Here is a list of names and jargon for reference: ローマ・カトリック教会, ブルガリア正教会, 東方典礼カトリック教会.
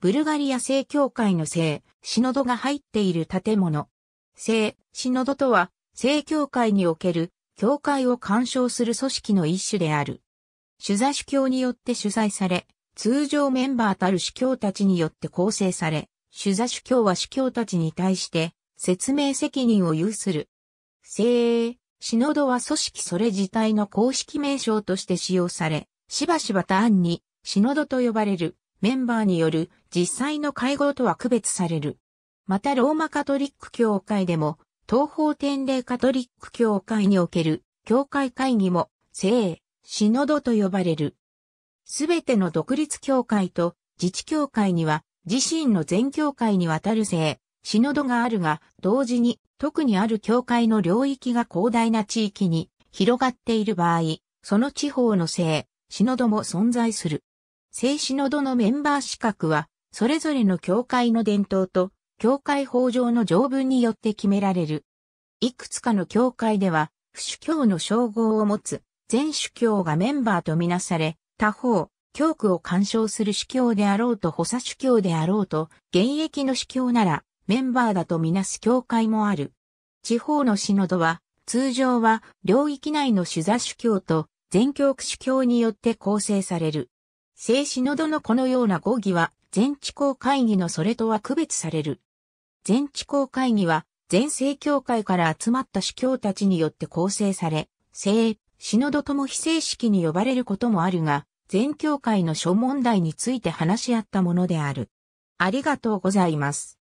ブルガリア正教会の正、シノドが入っている建物。正、シノドとは、正教会における、教会を干渉する組織の一種である。主座主教によって主宰され、通常メンバーたる主教たちによって構成され、主座主教は主教たちに対して、説明責任を有する。正、シノドは組織それ自体の公式名称として使用され、しばしば単に、シノドと呼ばれる。メンバーによる実際の会合とは区別される。またローマカトリック教会でも東方典礼カトリック教会における教会会議も正、シノドと呼ばれる。すべての独立教会と自治教会には自身の全教会にわたる正、シノドがあるが同時に特にある教会の領域が広大な地域に広がっている場合、その地方の正、シノドも存在する。正シノドのメンバー資格は、それぞれの教会の伝統と、教会法上の条文によって決められる。いくつかの教会では、府主教の称号を持つ、全主教がメンバーとみなされ、他方、教区を干渉する主教であろうと補佐主教であろうと、現役の主教なら、メンバーだとみなす教会もある。地方のシノドは、通常は、領域内の主座主教と、全教区主教によって構成される。正シノドのこのような語義は、全地方会議のそれとは区別される。全地方会議は、全正教会から集まった主教たちによって構成され、正、シノドとも非正式に呼ばれることもあるが、全教会の諸問題について話し合ったものである。ありがとうございます。